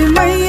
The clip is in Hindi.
मुझ में।